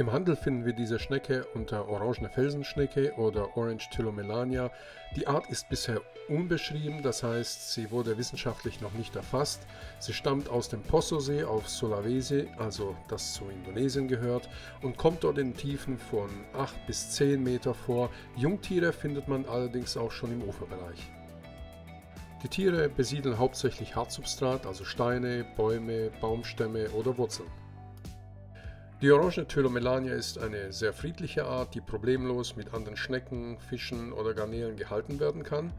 Im Handel finden wir diese Schnecke unter Orangene Felsenschnecke oder Orange Tylomelania. Die Art ist bisher unbeschrieben, das heißt, sie wurde wissenschaftlich noch nicht erfasst. Sie stammt aus dem Poso-See auf Sulawesi, also das zu Indonesien gehört, und kommt dort in Tiefen von 8 bis 10 Meter vor. Jungtiere findet man allerdings auch schon im Uferbereich. Die Tiere besiedeln hauptsächlich Hartsubstrat, also Steine, Bäume, Baumstämme oder Wurzeln. Die Orangene Tylomelania ist eine sehr friedliche Art, die problemlos mit anderen Schnecken, Fischen oder Garnelen gehalten werden kann.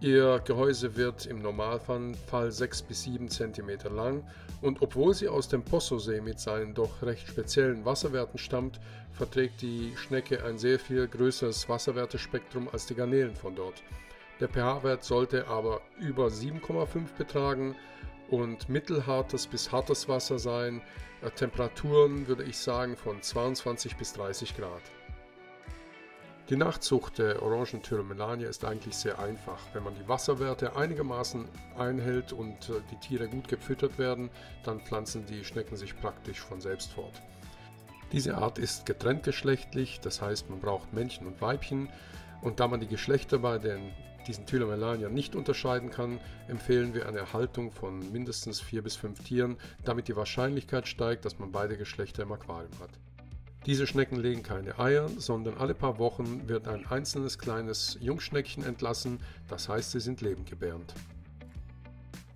Ihr Gehäuse wird im Normalfall 6 bis 7 cm lang und obwohl sie aus dem Poso-See mit seinen doch recht speziellen Wasserwerten stammt, verträgt die Schnecke ein sehr viel größeres Wasserwertespektrum als die Garnelen von dort. Der pH-Wert sollte aber über 7,5 betragen und mittelhartes bis hartes Wasser sein, Temperaturen würde ich sagen von 22 bis 30 Grad. Die Nachzucht der Orangenen Tylomelania ist eigentlich sehr einfach. Wenn man die Wasserwerte einigermaßen einhält und die Tiere gut gefüttert werden, dann pflanzen die Schnecken sich praktisch von selbst fort. Diese Art ist getrenntgeschlechtlich, das heißt man braucht Männchen und Weibchen und da man die Geschlechter bei diesen Tylomelania nicht unterscheiden kann, empfehlen wir eine Haltung von mindestens 4 bis 5 Tieren, damit die Wahrscheinlichkeit steigt, dass man beide Geschlechter im Aquarium hat. Diese Schnecken legen keine Eier, sondern alle paar Wochen wird ein einzelnes kleines Jungschneckchen entlassen, das heißt, sie sind lebendgebärend.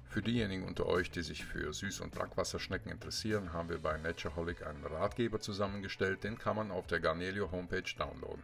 Für diejenigen unter euch, die sich für Süß- und Brackwasserschnecken interessieren, haben wir bei Natureholic einen Ratgeber zusammengestellt, den kann man auf der Garnelio Homepage downloaden.